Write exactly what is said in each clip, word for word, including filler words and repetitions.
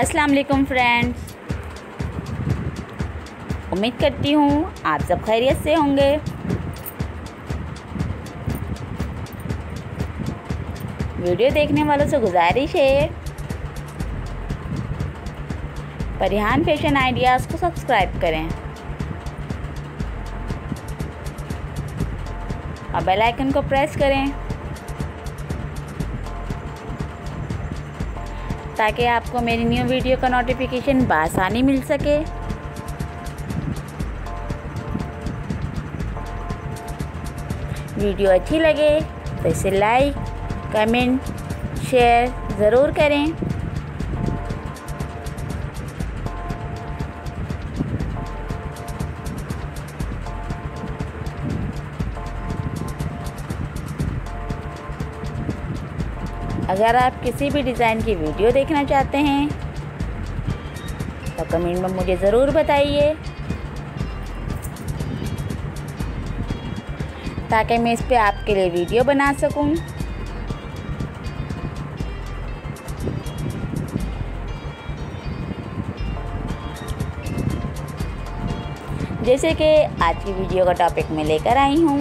अस्सलाम वालेकुम फ्रेंड्स, उम्मीद करती हूँ आप सब खैरियत से होंगे। वीडियो देखने वालों से गुजारिश है परिहान फैशन आइडियाज़ को सब्सक्राइब करें और बेल आइकन को प्रेस करें ताकि आपको मेरी न्यू वीडियो का नोटिफिकेशन बआसानी मिल सके। वीडियो अच्छी लगे तो इसे लाइक, कमेंट, शेयर ज़रूर करें। अगर आप किसी भी डिज़ाइन की वीडियो देखना चाहते हैं तो कमेंट में मुझे ज़रूर बताइए ताकि मैं इस पे आपके लिए वीडियो बना सकूं। जैसे कि आज की वीडियो का टॉपिक मैं लेकर आई हूं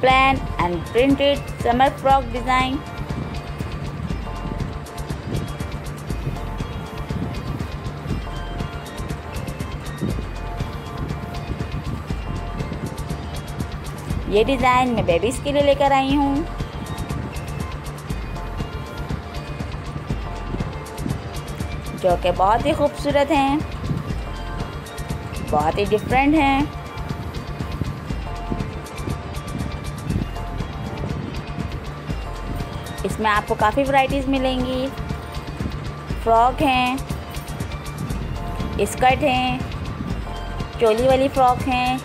plain and printed summer frock design. ये डिज़ाइन मैं बेबीज़ के लिए लेकर आई हूँ। जो कि बहुत ही खूबसूरत हैं, बहुत ही डिफरेंट हैं। इसमें आपको काफ़ी वैरायटीज़ मिलेंगी। फ्रॉक हैं, स्कर्ट हैं, चोली वाली फ्रॉक हैं,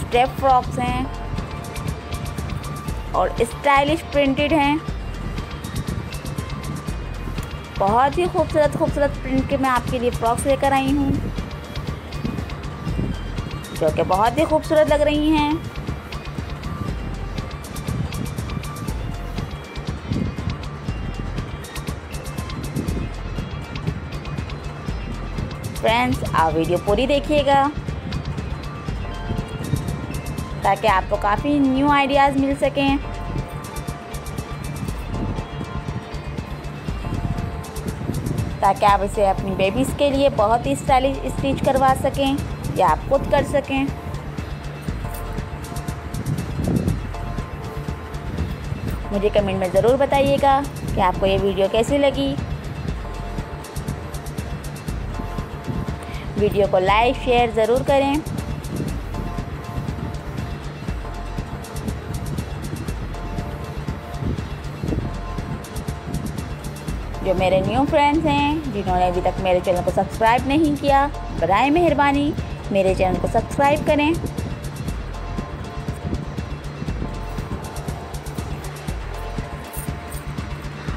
स्ट्रेप फ्रॉक्स हैं और स्टाइलिश प्रिंटेड हैं। बहुत ही खूबसूरत खूबसूरत प्रिंट के मैं आपके लिए फ्रॉक्स लेकर आई हूँ जो कि बहुत ही खूबसूरत लग रही हैं। फ्रेंड्स, आप वीडियो पूरी देखिएगा ताकि आपको काफ़ी न्यू आइडियाज़ मिल सकें। ताकि आप इसे अपनी बेबीज़ के लिए बहुत ही स्टाइलिश स्टिच करवा सकें या आप खुद कर सकें। मुझे कमेंट में ज़रूर बताइएगा कि आपको ये वीडियो कैसी लगी। वीडियो को लाइक शेयर ज़रूर करें। जो मेरे न्यू फ्रेंड्स हैं जिन्होंने अभी तक मेरे चैनल को सब्सक्राइब नहीं किया, बराए मेहरबानी मेरे चैनल को सब्सक्राइब करें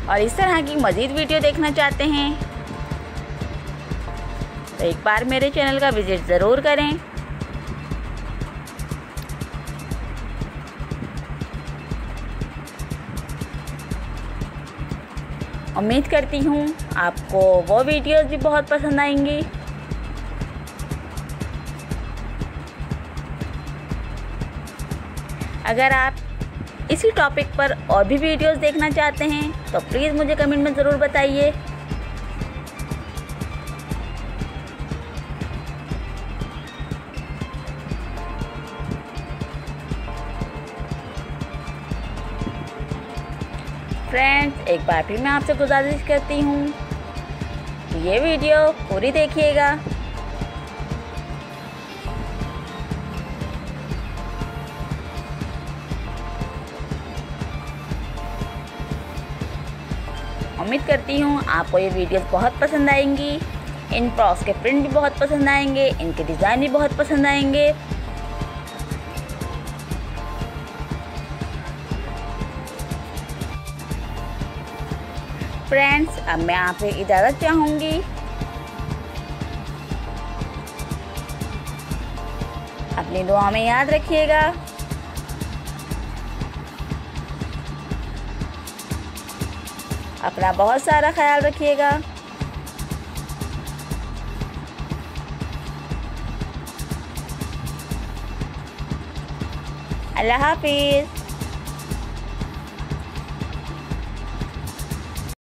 और इस तरह की मज़ीद वीडियो देखना चाहते हैं तो एक बार मेरे चैनल का विज़िट ज़रूर करें। उम्मीद करती हूँ आपको वो वीडियोस भी बहुत पसंद आएंगी। अगर आप इसी टॉपिक पर और भी वीडियोस देखना चाहते हैं तो प्लीज़ मुझे कमेंट में ज़रूर बताइए। फ्रेंड्स, एक बार फिर मैं आपसे गुजारिश करती हूँ कि ये वीडियो पूरी देखिएगा उम्मीद करती हूँ आपको ये वीडियोस बहुत पसंद आएंगी। इन फ्रॉक्स के प्रिंट भी बहुत पसंद आएंगे, इनके डिज़ाइन भी बहुत पसंद आएंगे। फ्रेंड्स, अब मैं आपसे इजाज़त चाहूँगी। अपनी दुआ में याद रखिएगा। अपना बहुत सारा ख्याल रखिएगा। अल्लाह हाफिज़।